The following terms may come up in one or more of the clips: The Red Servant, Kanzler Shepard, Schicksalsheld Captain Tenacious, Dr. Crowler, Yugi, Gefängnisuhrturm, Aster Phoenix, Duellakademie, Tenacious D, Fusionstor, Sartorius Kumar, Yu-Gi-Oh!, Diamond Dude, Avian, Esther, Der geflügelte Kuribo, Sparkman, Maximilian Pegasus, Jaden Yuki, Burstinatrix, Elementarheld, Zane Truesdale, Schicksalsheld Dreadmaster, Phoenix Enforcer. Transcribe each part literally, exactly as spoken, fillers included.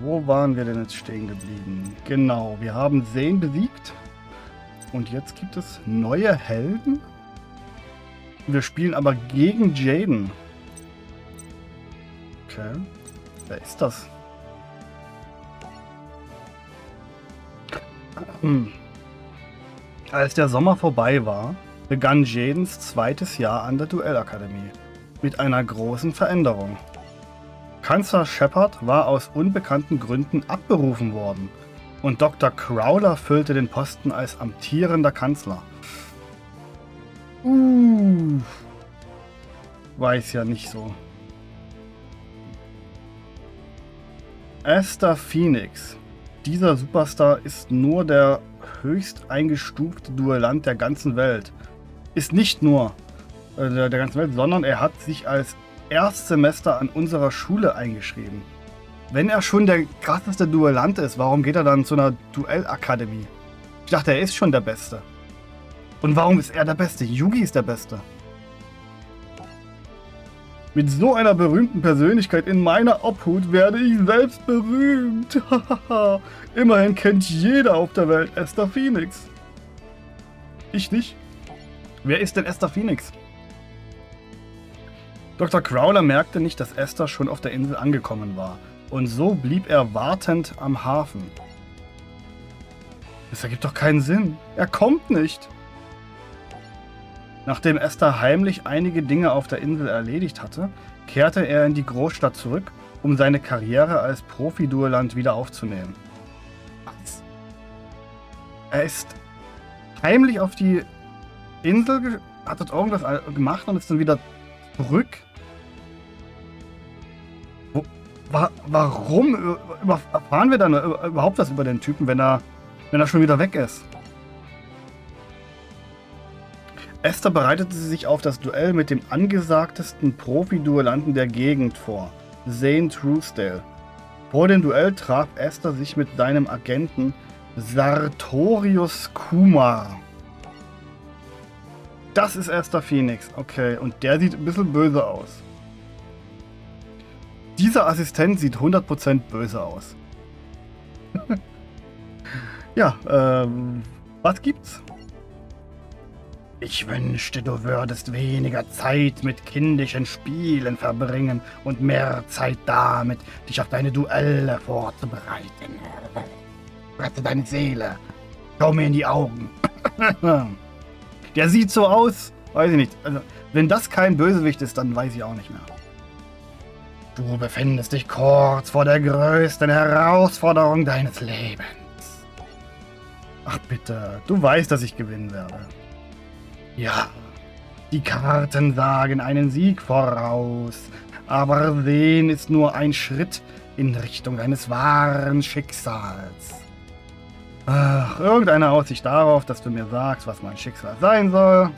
Wo waren wir denn jetzt stehen geblieben? Genau, wir haben Zane besiegt. Und jetzt gibt es neue Helden. Wir spielen aber gegen Jaden. Okay. Wer ist das? Als der Sommer vorbei war, begann Jadens zweites Jahr an der Duellakademie mit einer großen Veränderung. Kanzler Shepard war aus unbekannten Gründen abberufen worden und Doktor Crowler füllte den Posten als amtierender Kanzler. Uh, weiß ja nicht so. Aster Phoenix. Dieser Superstar ist nur der höchst eingestufte Duellant der ganzen Welt. Ist nicht nur äh, der ganzen Welt, sondern er hat sich als Erstsemester an unserer Schule eingeschrieben. Wenn er schon der krasseste Duellant ist, warum geht er dann zu einer Duellakademie? Ich dachte, er ist schon der Beste. Und warum ist er der Beste? Yugi ist der Beste. Mit so einer berühmten Persönlichkeit in meiner Obhut werde ich selbst berühmt. Immerhin kennt jeder auf der Welt Aster Phoenix. Ich nicht. Wer ist denn Aster Phoenix? Doktor Crowler merkte nicht, dass Esther schon auf der Insel angekommen war. Und so blieb er wartend am Hafen. Das ergibt doch keinen Sinn. Er kommt nicht. Nachdem Esther heimlich einige Dinge auf der Insel erledigt hatte, kehrte er in die Großstadt zurück, um seine Karriere als Profi-Duellant wieder aufzunehmen. Was? Er ist heimlich auf die Insel, hat dort irgendwas gemacht und ist dann wieder zurück? Wo, wa, warum über, erfahren wir dann überhaupt was über den Typen, wenn er, wenn er schon wieder weg ist? Esther bereitete sich auf das Duell mit dem angesagtesten Profi-Duellanten der Gegend vor, Zane Truesdale. Vor dem Duell traf Esther sich mit seinem Agenten Sartorius Kumar. Das ist Aster Phoenix, okay, und der sieht ein bisschen böse aus. Dieser Assistent sieht hundert Prozent böse aus. Ja, ähm, was gibt's? Ich wünschte, du würdest weniger Zeit mit kindischen Spielen verbringen und mehr Zeit damit, dich auf deine Duelle vorzubereiten. Rette deine Seele, schau mir in die Augen. Der sieht so aus, weiß ich nicht. Also, wenn das kein Bösewicht ist, dann weiß ich auch nicht mehr. Du befindest dich kurz vor der größten Herausforderung deines Lebens. Ach bitte, du weißt, dass ich gewinnen werde. Ja, die Karten sagen einen Sieg voraus, aber Sehen ist nur ein Schritt in Richtung deines wahren Schicksals. Ach, irgendeine Aussicht darauf, dass du mir sagst, was mein Schicksal sein soll?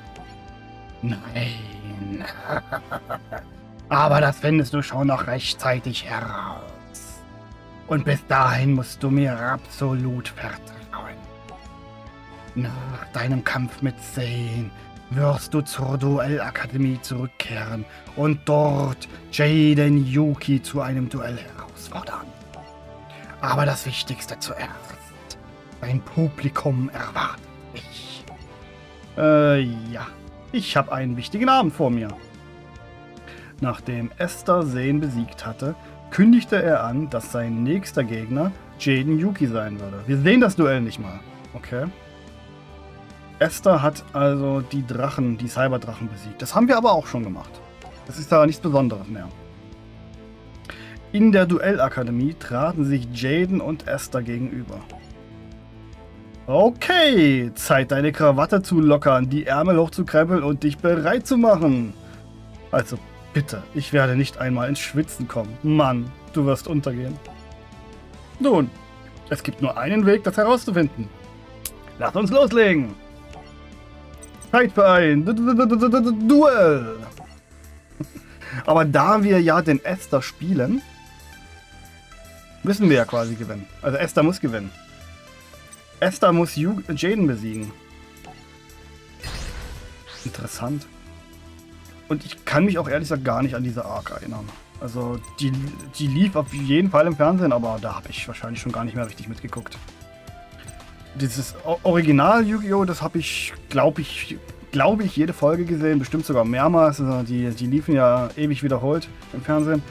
Nein. Aber das findest du schon noch rechtzeitig heraus. Und bis dahin musst du mir absolut vertrauen. Nach deinem Kampf mit Zane wirst du zur Duellakademie zurückkehren und dort Jaden Yuki zu einem Duell herausfordern. Aber das Wichtigste zuerst. Ein Publikum erwartet mich. Äh, ja. Ich habe einen wichtigen Abend vor mir. Nachdem Esther Zane besiegt hatte, kündigte er an, dass sein nächster Gegner Jaden Yuki sein würde. Wir sehen das Duell nicht mal. Okay. Esther hat also die Drachen, die Cyberdrachen besiegt. Das haben wir aber auch schon gemacht. Das ist da nichts Besonderes mehr. In der Duellakademie traten sich Jaden und Esther gegenüber. Okay, Zeit, deine Krawatte zu lockern, die Ärmel hochzukrempeln und dich bereit zu machen. Also bitte, ich werde nicht einmal ins Schwitzen kommen. Mann, du wirst untergehen. Nun, es gibt nur einen Weg, das herauszufinden. Lass uns loslegen. Zeit für ein Duell. Aber da wir ja den Aster spielen, müssen wir ja quasi gewinnen. Also Aster muss gewinnen. Esther muss Jaden besiegen. Interessant. Und ich kann mich auch ehrlich gesagt gar nicht an diese Arc erinnern. Also die, die lief auf jeden Fall im Fernsehen, aber da habe ich wahrscheinlich schon gar nicht mehr richtig mitgeguckt. Dieses Original Yu-Gi-Oh! Das habe ich, glaube ich, glaube ich, jede Folge gesehen, bestimmt sogar mehrmals. Also die, die liefen ja ewig wiederholt im Fernsehen.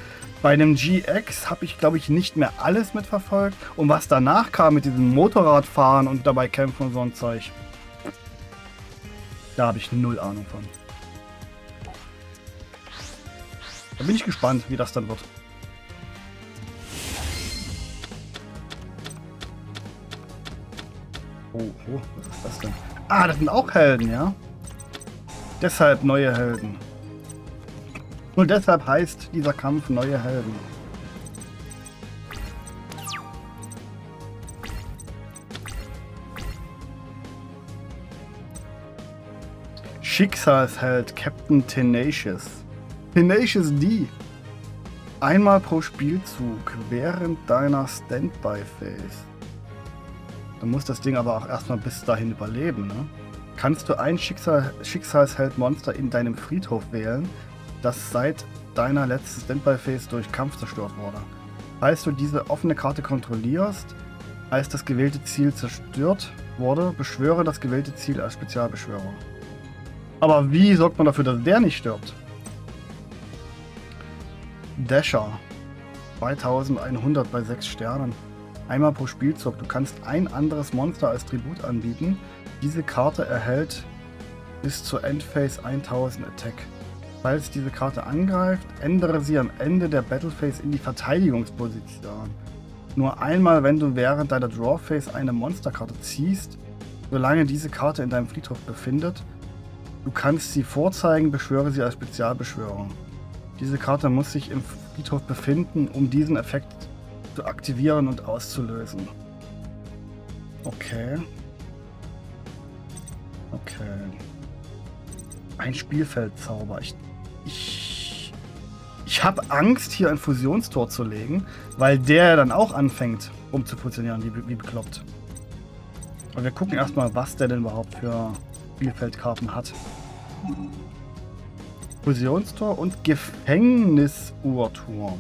Bei dem G X habe ich, glaube ich, nicht mehr alles mitverfolgt. Und was danach kam mit diesem Motorradfahren und dabei kämpfen und so ein Zeug, da habe ich null Ahnung von. Da bin ich gespannt, wie das dann wird. Oh, oh, was ist das denn? Ah, das sind auch Helden, ja? Deshalb neue Helden. Und deshalb heißt dieser Kampf neue Helden. Schicksalsheld Captain Tenacious. Tenacious D. Einmal pro Spielzug während deiner Standby-Phase. Du musst das Ding aber auch erstmal bis dahin überleben, ne? Kannst du ein Schicksal Schicksalsheld-Monster in deinem Friedhof wählen, das seit deiner letzten Standby-Phase durch Kampf zerstört wurde. Falls du diese offene Karte kontrollierst, als das gewählte Ziel zerstört wurde, beschwöre das gewählte Ziel als Spezialbeschwörung. Aber wie sorgt man dafür, dass der nicht stirbt? Dasher, zweitausendeinhundert bei sechs Sternen. Einmal pro Spielzug. Du kannst ein anderes Monster als Tribut anbieten. Diese Karte erhält bis zur Endphase tausend Attack. Falls diese Karte angreift, ändere sie am Ende der Battlephase in die Verteidigungsposition. Nur einmal, wenn du während deiner Drawphase eine Monsterkarte ziehst, solange diese Karte in deinem Friedhof befindet. Du kannst sie vorzeigen, beschwöre sie als Spezialbeschwörung. Diese Karte muss sich im Friedhof befinden, um diesen Effekt zu aktivieren und auszulösen. Okay. Okay. Ein Spielfeldzauber. Ich, ich, ich habe Angst, hier ein Fusionstor zu legen, weil der dann auch anfängt, um zu funktionieren, wie, wie bekloppt. Aber wir gucken erstmal, was der denn überhaupt für Spielfeldkarten hat. Fusionstor und Gefängnisuhrturm.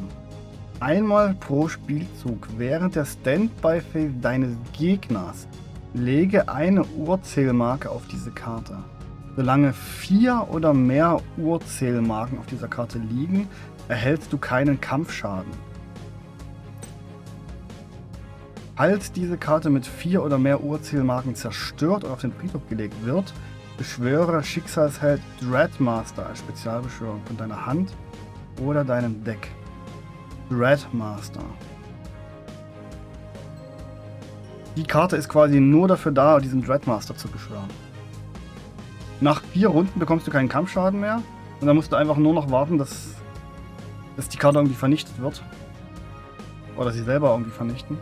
Einmal pro Spielzug während der Standby-Phase deines Gegners lege eine Uhrzählmarke auf diese Karte. Solange vier oder mehr Uhrzählmarken auf dieser Karte liegen, erhältst du keinen Kampfschaden. Falls diese Karte mit vier oder mehr Uhrzählmarken zerstört und auf den Friedhof gelegt wird, beschwöre Schicksalsheld Dreadmaster als Spezialbeschwörung von deiner Hand oder deinem Deck. Dreadmaster. Die Karte ist quasi nur dafür da, diesen Dreadmaster zu beschwören. Nach vier Runden bekommst du keinen Kampfschaden mehr und dann musst du einfach nur noch warten, dass, dass die Karte irgendwie vernichtet wird. Oder sie selber irgendwie vernichten.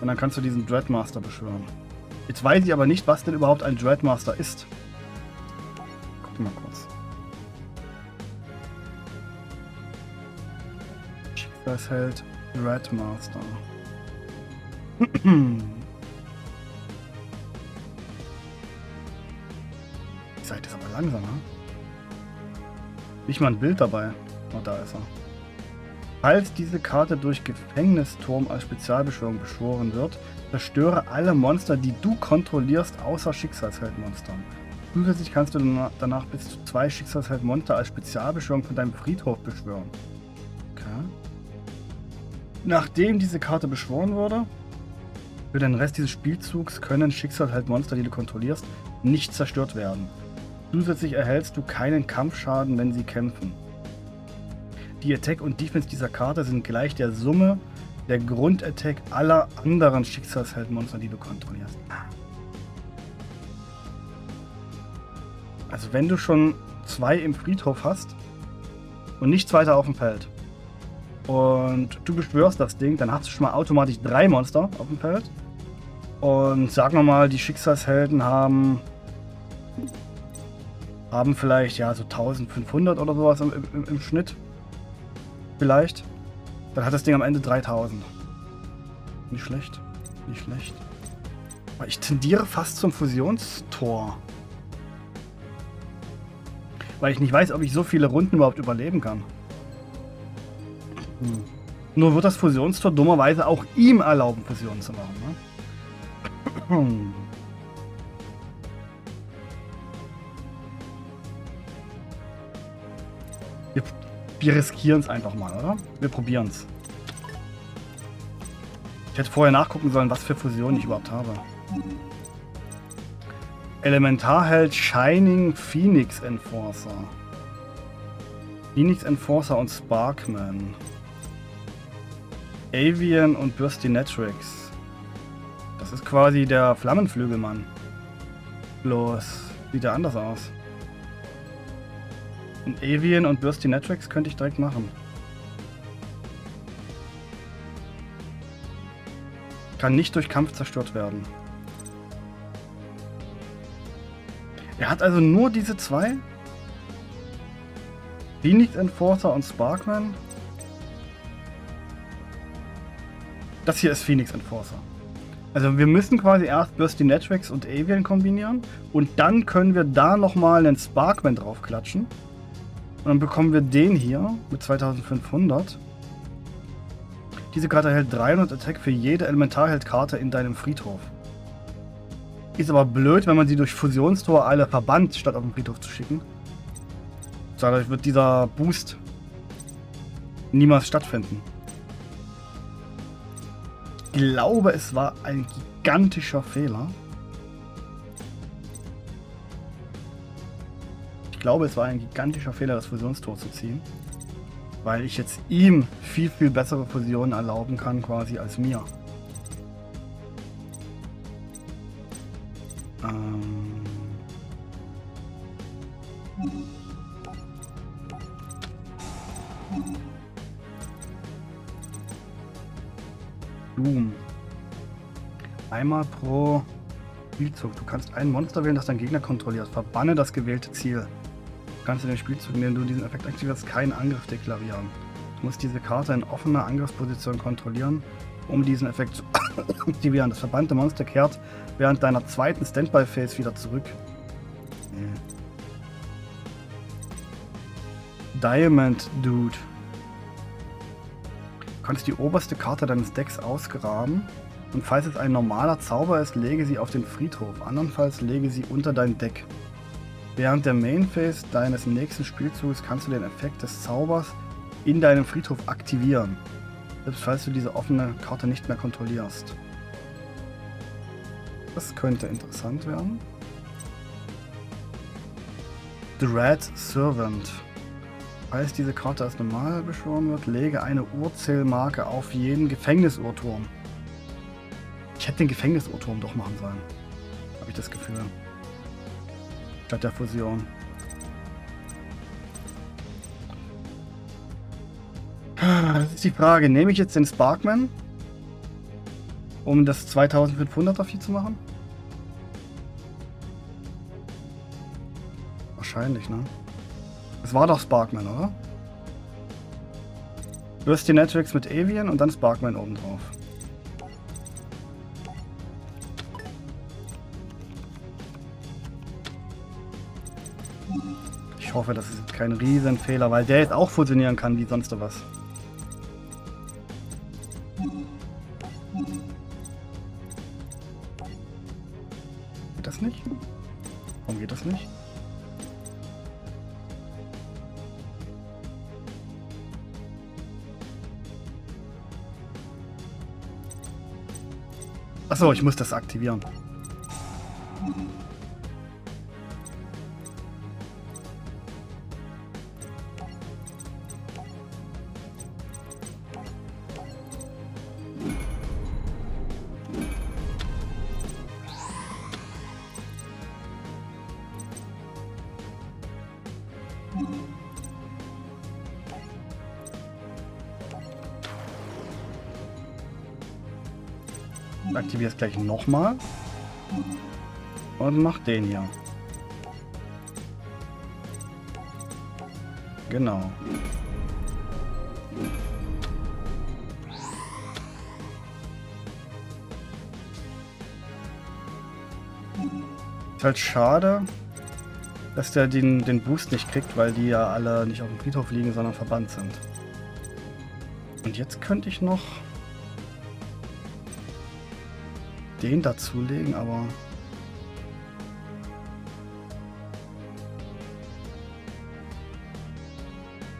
Und dann kannst du diesen Dreadmaster beschwören. Jetzt weiß ich aber nicht, was denn überhaupt ein Dreadmaster ist. Mal kurz. Schicksalsheld Dreadmaster. Die Seite ist aber langsam, ne? Nicht mal ein Bild dabei. Oh, da ist er. Falls diese Karte durch Gefängnisturm als Spezialbeschwörung beschworen wird, zerstöre alle Monster, die du kontrollierst, außer Schicksalsheldmonstern. Zusätzlich kannst du danach bis zu zwei Schicksalsheld-Monster als Spezialbeschwörung von deinem Friedhof beschwören. Okay. Nachdem diese Karte beschworen wurde, für den Rest dieses Spielzugs können Schicksalsheld-Monster, die du kontrollierst, nicht zerstört werden. Zusätzlich erhältst du keinen Kampfschaden, wenn sie kämpfen. Die Attack und Defense dieser Karte sind gleich der Summe der Grundattack aller anderen Schicksalsheld-Monster, die du kontrollierst. Also wenn du schon zwei im Friedhof hast und nichts weiter auf dem Feld und du beschwörst das Ding, dann hast du schon mal automatisch drei Monster auf dem Feld. Und sagen wir mal, die Schicksalshelden haben, haben vielleicht ja so eintausendfünfhundert oder sowas im, im, im Schnitt. Vielleicht. Dann hat das Ding am Ende dreitausend. Nicht schlecht, nicht schlecht. Aber ich tendiere fast zum Fusionstor. Weil ich nicht weiß, ob ich so viele Runden überhaupt überleben kann. Hm. Nur wird das Fusionstor dummerweise auch ihm erlauben, Fusionen zu machen. Ne? Wir, wir riskieren es einfach mal, oder? Wir probieren es. Ich hätte vorher nachgucken sollen, was für Fusionen ich überhaupt habe. Elementarheld, Shining, Phoenix Enforcer. Phoenix Enforcer und Sparkman. Avian und Burstinatrix. Das ist quasi der Flammenflügelmann. Bloß sieht er anders aus. Und Avian und Burstinatrix könnte ich direkt machen. Kann nicht durch Kampf zerstört werden. Er hat also nur diese zwei? Phoenix Enforcer und Sparkman? Das hier ist Phoenix Enforcer. Also wir müssen quasi erst Burstinatrix und Avian kombinieren und dann können wir da nochmal einen Sparkman draufklatschen. Und dann bekommen wir den hier mit zweitausendfünfhundert. Diese Karte erhält dreihundert Attack für jede Elementarheld-Karte in deinem Friedhof. Ist aber blöd, wenn man sie durch Fusionstor alle verbannt, statt auf den Friedhof zu schicken. Dadurch wird dieser Boost niemals stattfinden. Ich glaube, es war ein gigantischer Fehler. Ich glaube, es war ein gigantischer Fehler, das Fusionstor zu ziehen. Weil ich jetzt ihm viel, viel bessere Fusionen erlauben kann, quasi, als mir. Ähm Doom. Einmal pro Spielzug. Du kannst ein Monster wählen, das dein Gegner kontrolliert. Verbanne das gewählte Ziel. Du kannst in dem Spielzug, in dem du diesen Effekt aktivierst, keinen Angriff deklarieren. Du musst diese Karte in offener Angriffsposition kontrollieren, um diesen Effekt zu aktivieren. Das verbannte Monster kehrt während deiner zweiten Standby-Phase wieder zurück. Mhm. Diamond Dude. Du kannst die oberste Karte deines Decks ausgraben und falls es ein normaler Zauber ist, lege sie auf den Friedhof, andernfalls lege sie unter dein Deck. Während der Main Phase deines nächsten Spielzugs kannst du den Effekt des Zaubers in deinem Friedhof aktivieren, selbst falls du diese offene Karte nicht mehr kontrollierst. Das könnte interessant werden. The Red Servant. Falls diese Karte als normal beschworen wird, lege eine Uhrzählmarke auf jeden Gefängnisuhrturm. Ich hätte den Gefängnisuhrturm doch machen sollen. Habe ich das Gefühl. Statt der Fusion. Das ist die Frage, nehme ich jetzt den Sparkman, um das zweitausendfünfhunderter viel zu machen? Wahrscheinlich, ne? Es war doch Sparkman, oder? Du hast die Netflix mit Avian und dann Sparkman obendrauf. Ich hoffe, das ist jetzt kein Riesenfehler, weil der jetzt auch fusionieren kann wie sonst was. Geht das nicht? Warum geht das nicht? Achso, ich muss das aktivieren. Aktiviere es gleich nochmal und mach den hier. Genau. Ist halt schade, dass der den, den Boost nicht kriegt, weil die ja alle nicht auf dem Friedhof liegen, sondern verbannt sind. Und jetzt könnte ich noch den dazulegen, aber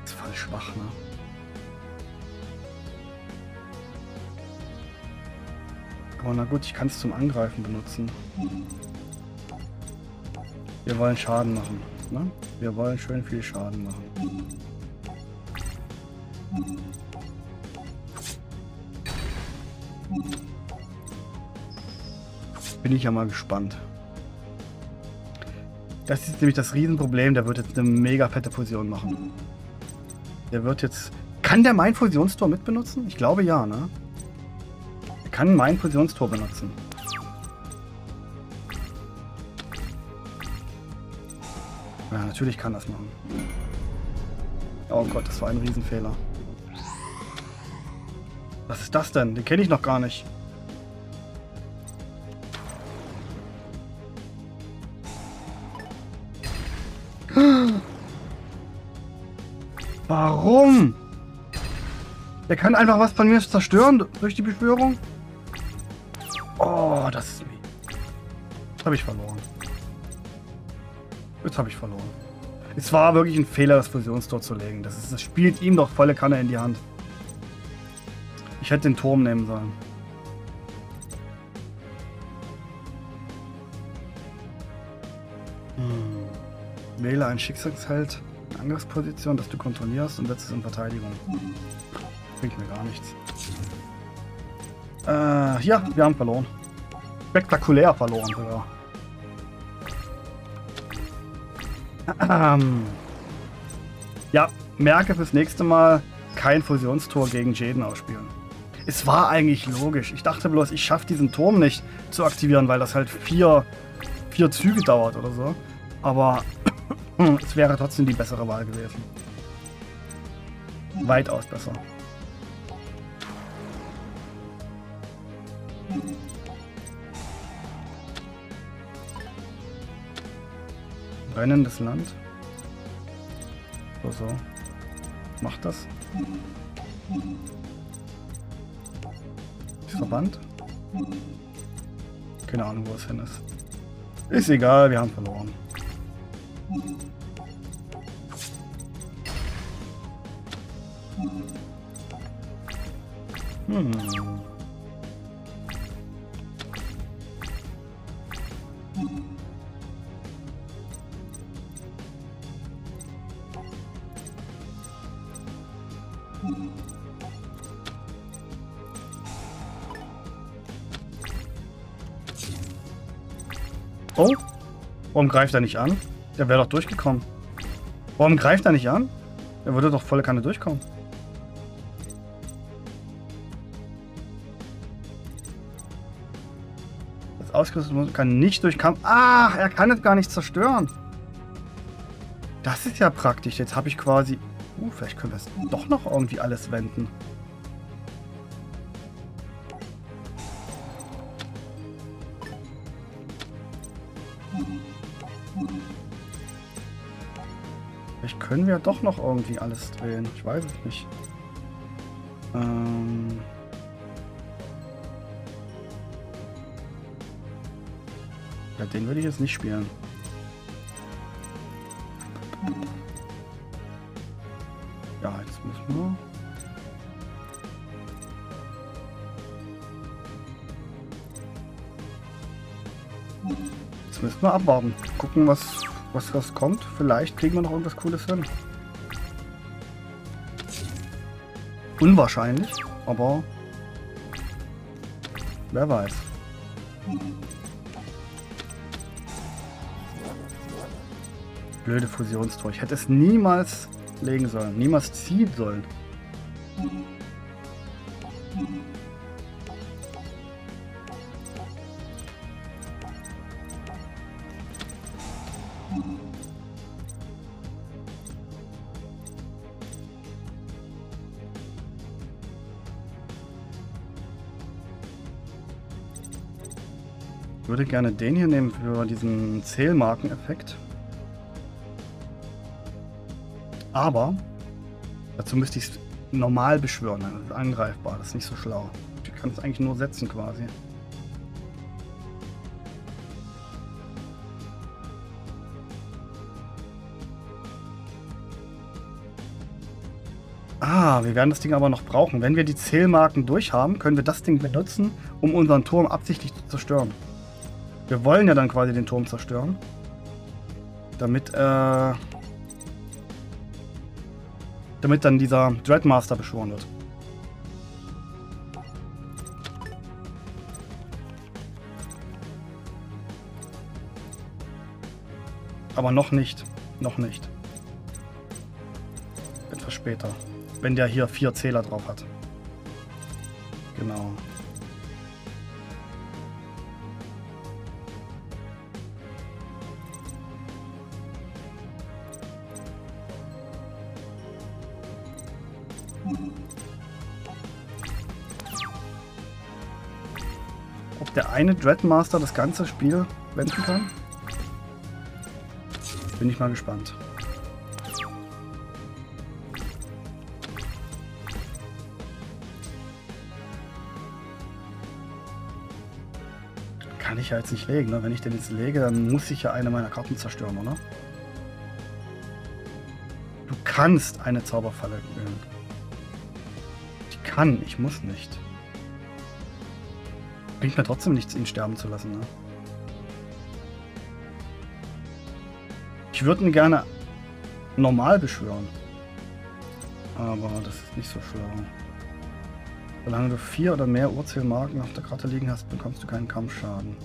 ist voll schwach, ne? Aber na gut, ich kann es zum Angreifen benutzen. Wir wollen Schaden machen, ne? Wir wollen schön viel Schaden machen. Bin ich ja mal gespannt. Das ist nämlich das Riesenproblem. Der wird jetzt eine mega fette Fusion machen. Der wird jetzt... Kann der mein Fusionstor mitbenutzen? Ich glaube ja, ne? Er kann mein Fusionstor benutzen. Ja, natürlich kann das machen. Oh Gott, das war ein Riesenfehler. Was ist das denn? Den kenne ich noch gar nicht. Warum? Der kann einfach was von mir zerstören durch die Beschwörung. Oh, das ist mies. Jetzt habe ich verloren. Jetzt habe ich verloren. Es war wirklich ein Fehler, das Fusionstor zu legen. Das, ist, das spielt ihm doch volle Kanne in die Hand. Ich hätte den Turm nehmen sollen. Hm. Wähle einen Schicksalsheld. Angriffsposition, dass du kontrollierst, und letztes in Verteidigung. Bringt mir gar nichts. Äh, ja, wir haben verloren. Spektakulär verloren sogar. Ähm. Ja, merke fürs nächste Mal, kein Fusionstor gegen Jaden ausspielen. Es war eigentlich logisch. Ich dachte bloß, ich schaffe diesen Turm nicht zu aktivieren, weil das halt vier, vier Züge dauert oder so. Aber... es wäre trotzdem die bessere Wahl gewesen. Weitaus besser. Brennendes Land. So, so. Macht das. Ist verbannt? Keine Ahnung, wo es hin ist. Ist egal, wir haben verloren. Hm. Oh, warum greift er nicht an? Der wäre doch durchgekommen. Warum greift er nicht an? Er würde doch volle Kanne durchkommen. Das ausgerüstete Monster kann nicht durchkommen. Ach, er kann es gar nicht zerstören. Das ist ja praktisch. Jetzt habe ich quasi... Uh, vielleicht können wir es doch noch irgendwie alles wenden. Können wir doch noch irgendwie alles drehen? Ich weiß es nicht. Ähm ja, den würde ich jetzt nicht spielen. Ja, jetzt müssen wir... Jetzt müssen wir abwarten. Gucken, was... Was das kommt, vielleicht kriegen wir noch irgendwas Cooles hin. Unwahrscheinlich, aber wer weiß. Blöde Fusionstor. Ich hätte es niemals legen sollen, niemals ziehen sollen. Ich würde gerne den hier nehmen für diesen Zählmarkeneffekt. Aber dazu müsste ich es normal beschwören, das ist angreifbar, das ist nicht so schlau. Du kannst es eigentlich nur setzen quasi. Ah, wir werden das Ding aber noch brauchen. Wenn wir die Zählmarken durch haben, können wir das Ding benutzen, um unseren Turm absichtlich zu zerstören. Wir wollen ja dann quasi den Turm zerstören. Damit, äh, damit dann dieser Dreadmaster beschworen wird. Aber noch nicht. Noch nicht. Etwas später. Wenn der hier vier Zähler drauf hat. Genau. Ob der eine Dreadmaster das ganze Spiel wenden kann? Bin ich mal gespannt. Kann ich ja jetzt nicht legen, ne? Wenn ich den jetzt lege, dann muss ich ja eine meiner Karten zerstören, oder? Du kannst eine Zauberfalle wählen. Ich kann, ich muss nicht. Bringt mir trotzdem nichts, ihn sterben zu lassen, ne? Ich würde ihn gerne normal beschwören. Aber das ist nicht so schlau. Solange du vier oder mehr Urzählmarken auf der Karte liegen hast, bekommst du keinen Kampfschaden.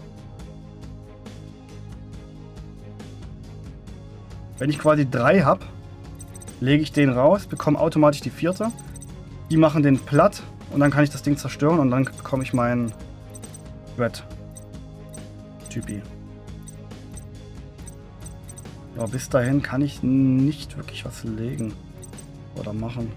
Wenn ich quasi drei habe, lege ich den raus, bekomme automatisch die vierte. Die machen den platt und dann kann ich das Ding zerstören und dann bekomme ich meinen Red-Typi. Aber bis dahin kann ich nicht wirklich was legen oder machen.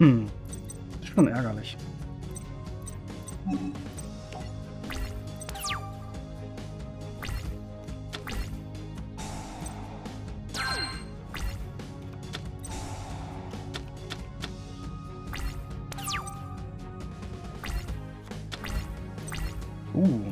Hm. Ist schon ärgerlich. Uh.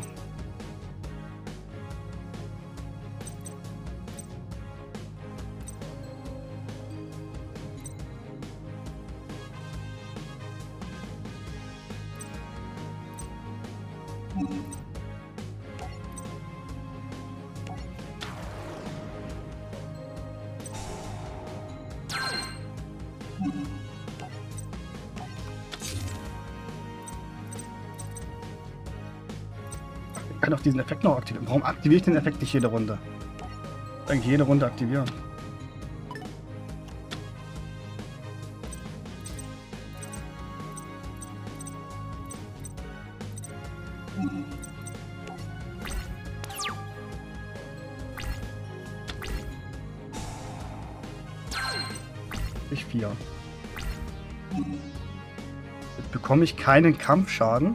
Noch diesen Effekt noch aktivieren. Warum aktiviere ich den Effekt nicht jede Runde? Eigentlich jede Runde aktivieren. Ich vier. Jetzt bekomme ich keinen Kampfschaden.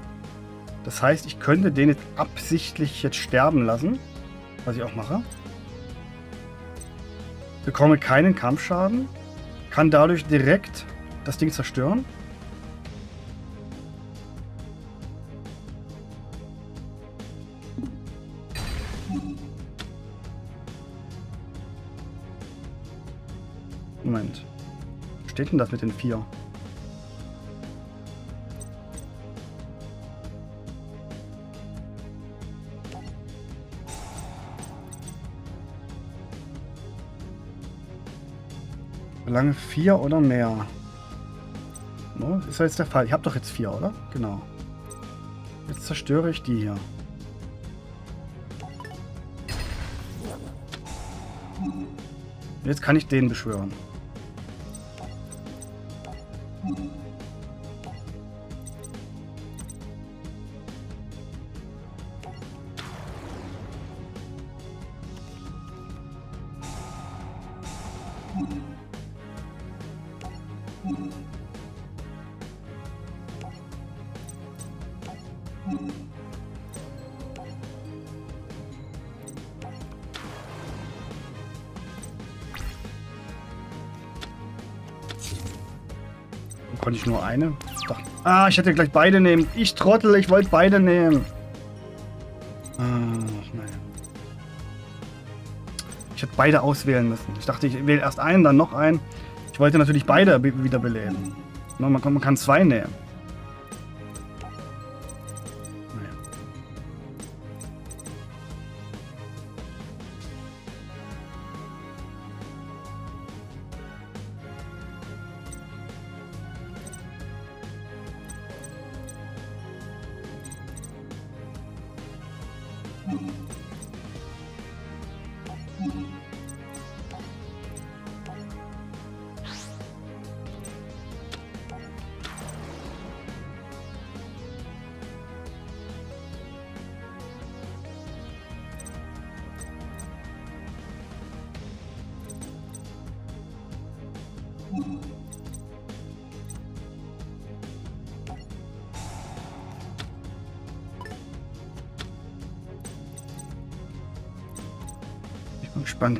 Das heißt, ich könnte den jetzt absichtlich jetzt sterben lassen, was ich auch mache. Bekomme keinen Kampfschaden, kann dadurch direkt das Ding zerstören. Moment, wo steht denn das mit den vier? Lange vier oder mehr. No, ist ja jetzt der Fall. Ich habe doch jetzt vier, oder? Genau. Jetzt zerstöre ich die hier. Jetzt kann ich den beschwören. Konnte ich nur eine? Doch. Ah, ich hätte gleich beide nehmen. Ich Trottel, ich wollte beide nehmen. Ach, naja. Ich hätte beide auswählen müssen. Ich dachte, ich wähle erst einen, dann noch einen. Ich wollte natürlich beide be wieder beleben. Man kann, man kann zwei nehmen.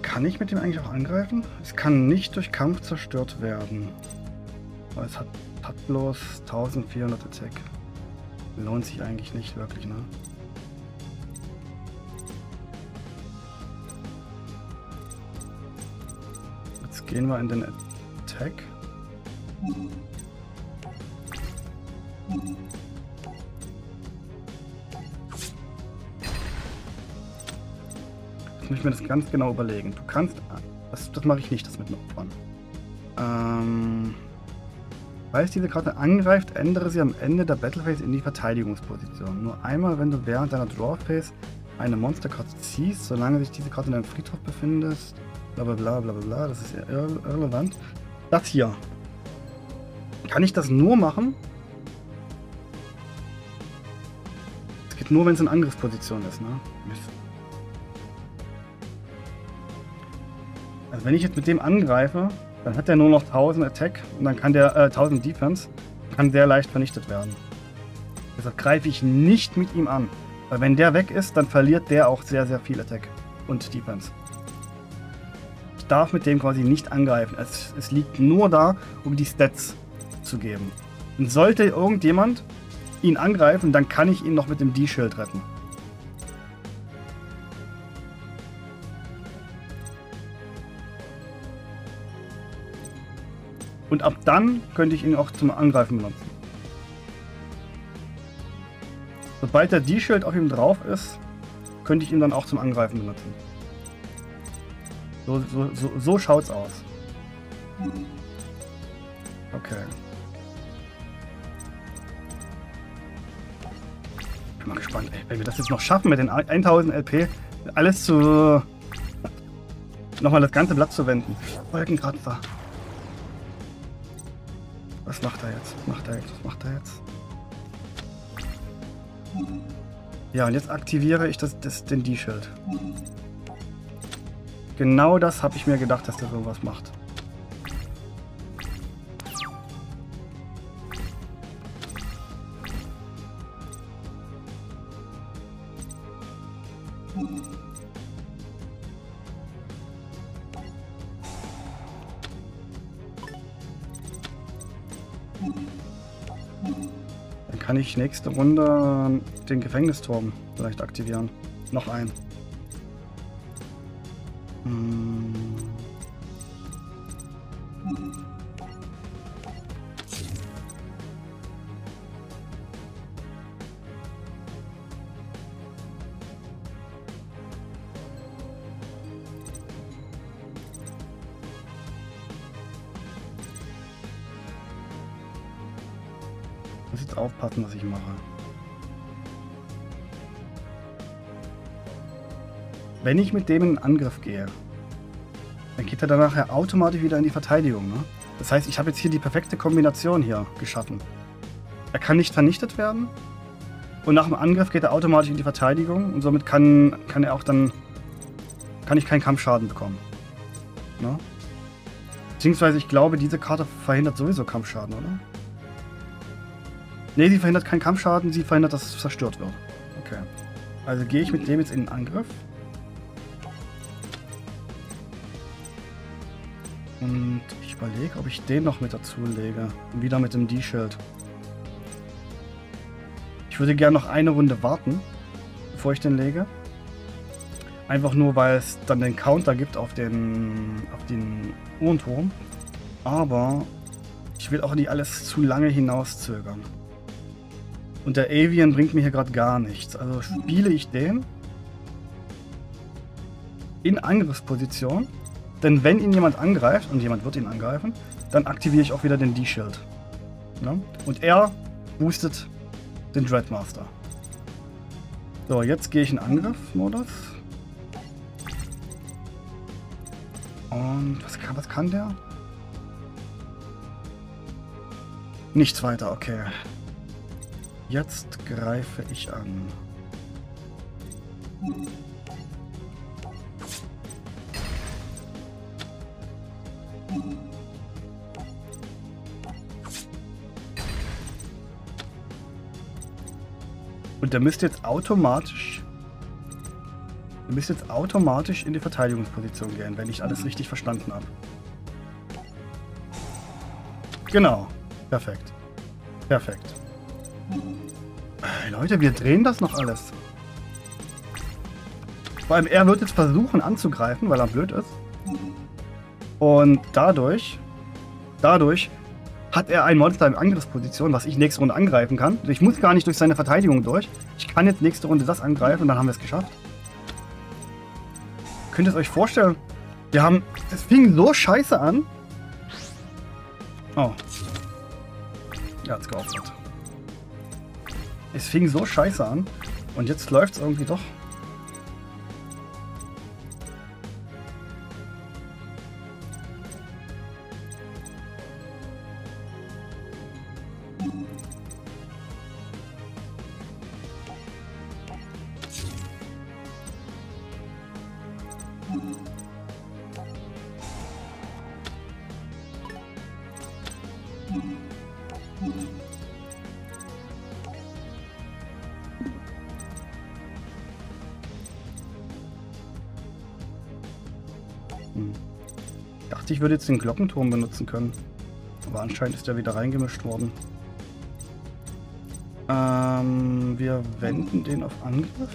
Kann ich mit dem eigentlich auch angreifen? Es kann nicht durch Kampf zerstört werden. Aber es hat, hat bloß eintausendvierhundert Attack. Lohnt sich eigentlich nicht wirklich, ne? Jetzt gehen wir in den Attack. Muss ich mir das ganz genau überlegen. Du kannst... Das, das mache ich nicht, das mit dem Opfern. Ähm... Falls diese Karte angreift, ändere sie am Ende der Battlephase in die Verteidigungsposition. Nur einmal, wenn du während deiner Drawphase eine Monsterkarte ziehst, solange sich diese Karte in deinem Friedhof befindet. Blablabla, bla bla bla, das ist irrelevant. Das hier. Kann ich das nur machen? Es geht nur, wenn es in Angriffsposition ist, ne? Mist. Also wenn ich jetzt mit dem angreife, dann hat der nur noch eintausend Attack und dann kann der äh, eintausend Defense, kann sehr leicht vernichtet werden. Deshalb greife ich nicht mit ihm an, weil wenn der weg ist, dann verliert der auch sehr sehr viel Attack und Defense. Ich darf mit dem quasi nicht angreifen. Es, es liegt nur da, um die Stats zu geben. Und sollte irgendjemand ihn angreifen, dann kann ich ihn noch mit dem D-Schild retten. Und ab dann könnte ich ihn auch zum Angreifen benutzen. Sobald der D-Schild auf ihm drauf ist, könnte ich ihn dann auch zum Angreifen benutzen. So, so, so, so schaut's aus. Okay. Bin mal gespannt, ey, wenn wir das jetzt noch schaffen mit den eintausend L P, alles zu... nochmal das ganze Blatt zu wenden. Wolkenkratzer. Was macht er jetzt? Was macht er jetzt? Was macht er jetzt? Ja, und jetzt aktiviere ich das, das, den D-Schild. Genau das habe ich mir gedacht, dass der sowas macht. Kann ich nächste Runde den Gefängnisturm vielleicht aktivieren. Noch einen. Hm. Aufpassen, was ich mache. Wenn ich mit dem in Angriff gehe, dann geht er danach ja automatisch wieder in die Verteidigung. Ne? Das heißt, ich habe jetzt hier die perfekte Kombination hier geschaffen. Er kann nicht vernichtet werden und nach dem Angriff geht er automatisch in die Verteidigung und somit kann, kann er auch dann kann ich keinen Kampfschaden bekommen. Ne? Beziehungsweise ich glaube, diese Karte verhindert sowieso Kampfschaden, oder? Ne, sie verhindert keinen Kampfschaden, sie verhindert, dass es zerstört wird. Okay. Also gehe ich mit dem jetzt in den Angriff. Und ich überlege, ob ich den noch mit dazu lege. Wieder mit dem D-Schild. Ich würde gerne noch eine Runde warten, bevor ich den lege. Einfach nur, weil es dann den Counter gibt auf den, auf den Uhrenturm. Aber ich will auch nicht alles zu lange hinauszögern. Und der Avian bringt mir hier gerade gar nichts. Also spiele ich den in Angriffsposition. Denn wenn ihn jemand angreift, und jemand wird ihn angreifen, dann aktiviere ich auch wieder den D-Schild. Ja? Und er boostet den Dreadmaster. So, jetzt gehe ich in Angriffsmodus. Und was kann, was kann der? Nichts weiter, okay. Jetzt greife ich an. Und der müsste jetzt automatisch, der müsste jetzt automatisch in die Verteidigungsposition gehen, wenn ich alles richtig verstanden habe. Genau, perfekt, perfekt. Leute, wir drehen das noch alles. Vor allem, er wird jetzt versuchen anzugreifen, weil er blöd ist. Und dadurch, dadurch hat er ein Monster in Angriffsposition, was ich nächste Runde angreifen kann. Ich muss gar nicht durch seine Verteidigung durch. Ich kann jetzt nächste Runde das angreifen und dann haben wir es geschafft. Könnt ihr es euch vorstellen? Wir haben... Es fing so scheiße an. Oh. Er hat es geopfert. Es fing so scheiße an und jetzt läuft es irgendwie doch. Ich würde jetzt den Glockenturm benutzen können, aber anscheinend ist der wieder reingemischt worden. Ähm, wir wenden den auf Angriff.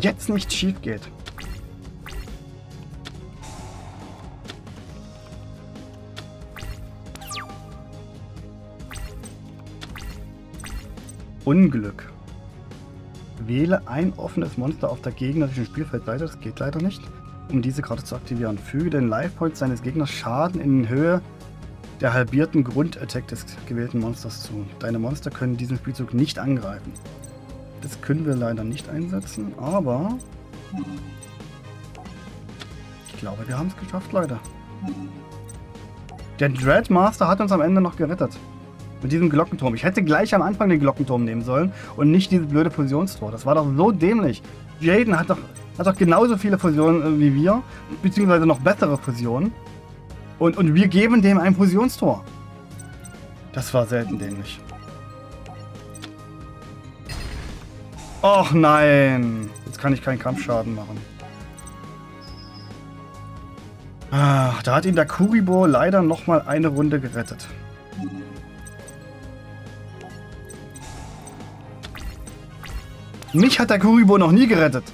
Jetzt nicht schief geht. Unglück. Wähle ein offenes Monster auf der gegnerischen Spielfeldseite, das geht leider nicht, um diese Karte zu aktivieren. Füge den Lifepoint seines Gegners Schaden in Höhe der halbierten Grundattack des gewählten Monsters zu. Deine Monster können diesen Spielzug nicht angreifen. Das können wir leider nicht einsetzen, aber ich glaube, wir haben es geschafft, Leute. Der Dreadmaster hat uns am Ende noch gerettet. Mit diesem Glockenturm. Ich hätte gleich am Anfang den Glockenturm nehmen sollen und nicht dieses blöde Fusionstor. Das war doch so dämlich. Jaden hat doch, hat doch genauso viele Fusionen wie wir, beziehungsweise noch bessere Fusionen. Und, und wir geben dem ein Fusionstor. Das war selten dämlich. Och nein! Jetzt kann ich keinen Kampfschaden machen. Ah, da hat ihn der Kuribo leider nochmal eine Runde gerettet. Mich hat der Kuribo noch nie gerettet.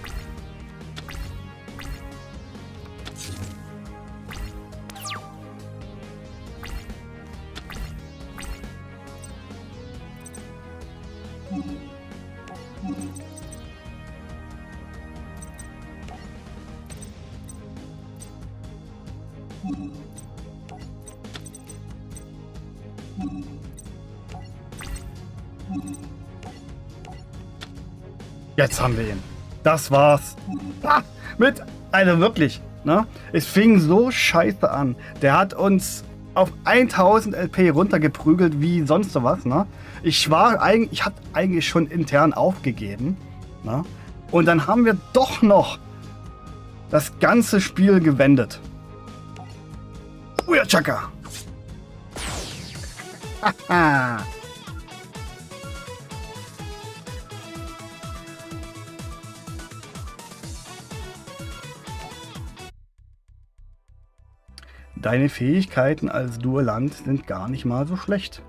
Jetzt haben wir ihn. Das war's. Ah, mit, also wirklich, ne? Es fing so scheiße an. Der hat uns auf tausend L P runtergeprügelt wie sonst sowas, ne? Ich war eigentlich, ich hab eigentlich schon intern aufgegeben, Na? Und dann haben wir doch noch das ganze Spiel gewendet. Uja, Chaka! Haha! Deine Fähigkeiten als Duellant sind gar nicht mal so schlecht.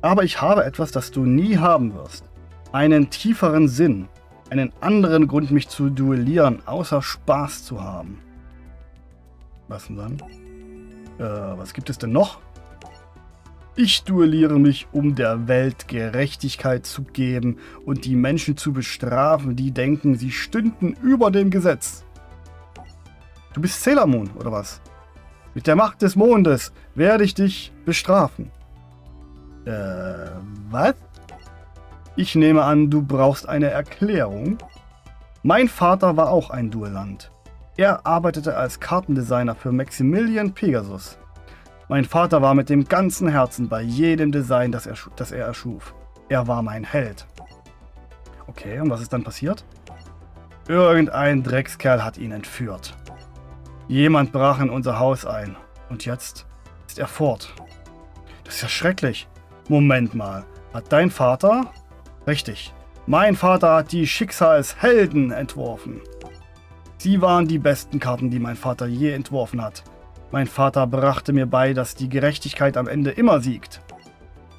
Aber ich habe etwas, das du nie haben wirst. Einen tieferen Sinn. Einen anderen Grund, mich zu duellieren, außer Spaß zu haben. Was denn dann? Äh, was gibt es denn noch? Ich duelliere mich, um der Welt Gerechtigkeit zu geben und die Menschen zu bestrafen, die denken, sie stünden über dem Gesetz. Du bist Sailor Moon, oder was? Mit der Macht des Mondes werde ich dich bestrafen. Äh, was? Ich nehme an, du brauchst eine Erklärung. Mein Vater war auch ein Duellant. Er arbeitete als Kartendesigner für Maximilian Pegasus. Mein Vater war mit dem ganzen Herzen bei jedem Design, das er, das er erschuf. Er war mein Held. Okay, und was ist dann passiert? Irgendein Dreckskerl hat ihn entführt. Jemand brach in unser Haus ein. Und jetzt ist er fort. Das ist ja schrecklich. Moment mal. Hat dein Vater... Richtig. Mein Vater hat die Schicksalshelden entworfen. Sie waren die besten Karten, die mein Vater je entworfen hat. Mein Vater brachte mir bei, dass die Gerechtigkeit am Ende immer siegt.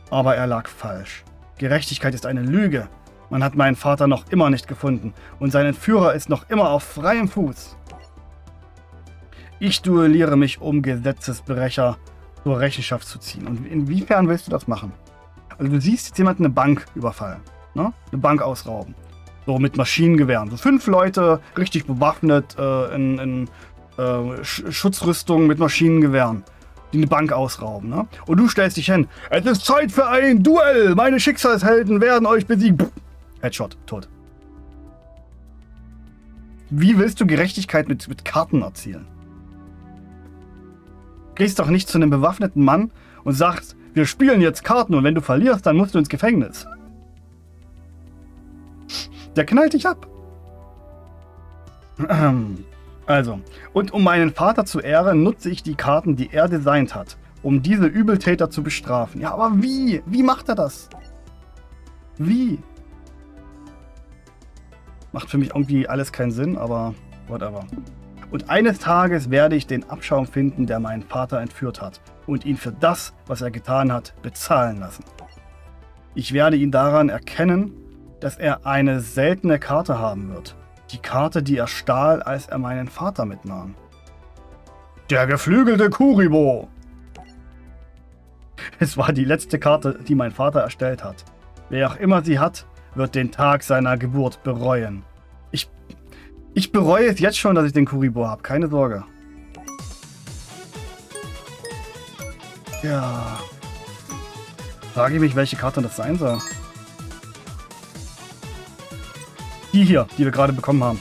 Aber er lag falsch. Gerechtigkeit ist eine Lüge. Man hat meinen Vater noch immer nicht gefunden und sein Entführer ist noch immer auf freiem Fuß. Ich duelliere mich, um Gesetzesbrecher zur Rechenschaft zu ziehen. Und inwiefern willst du das machen? Also du siehst jetzt jemanden eine Bank überfallen, ne? Eine Bank ausrauben. So mit Maschinengewehren. So fünf Leute, richtig bewaffnet, äh, in... in Schutzrüstung mit Maschinengewehren, die eine Bank ausrauben. Ne? Und du stellst dich hin. Es ist Zeit für ein Duell. Meine Schicksalshelden werden euch besiegen. Headshot. Tot. Wie willst du Gerechtigkeit mit, mit Karten erzielen? Gehst doch nicht zu einem bewaffneten Mann und sagst, wir spielen jetzt Karten und wenn du verlierst, dann musst du ins Gefängnis. Der knallt dich ab. Also, und um meinen Vater zu ehren, nutze ich die Karten, die er designt hat, um diese Übeltäter zu bestrafen. Ja, aber wie? Wie macht er das? Wie? Macht für mich irgendwie alles keinen Sinn, aber whatever. Und eines Tages werde ich den Abschaum finden, der meinen Vater entführt hat, und ihn für das, was er getan hat, bezahlen lassen. Ich werde ihn daran erkennen, dass er eine seltene Karte haben wird. Die Karte, die er stahl, als er meinen Vater mitnahm. Der geflügelte Kuribo! Es war die letzte Karte, die mein Vater erstellt hat. Wer auch immer sie hat, wird den Tag seiner Geburt bereuen. Ich, ich bereue es jetzt schon, dass ich den Kuribo habe. Keine Sorge. Ja. Frage ich mich, welche Karte das sein soll. Die hier, die wir gerade bekommen haben.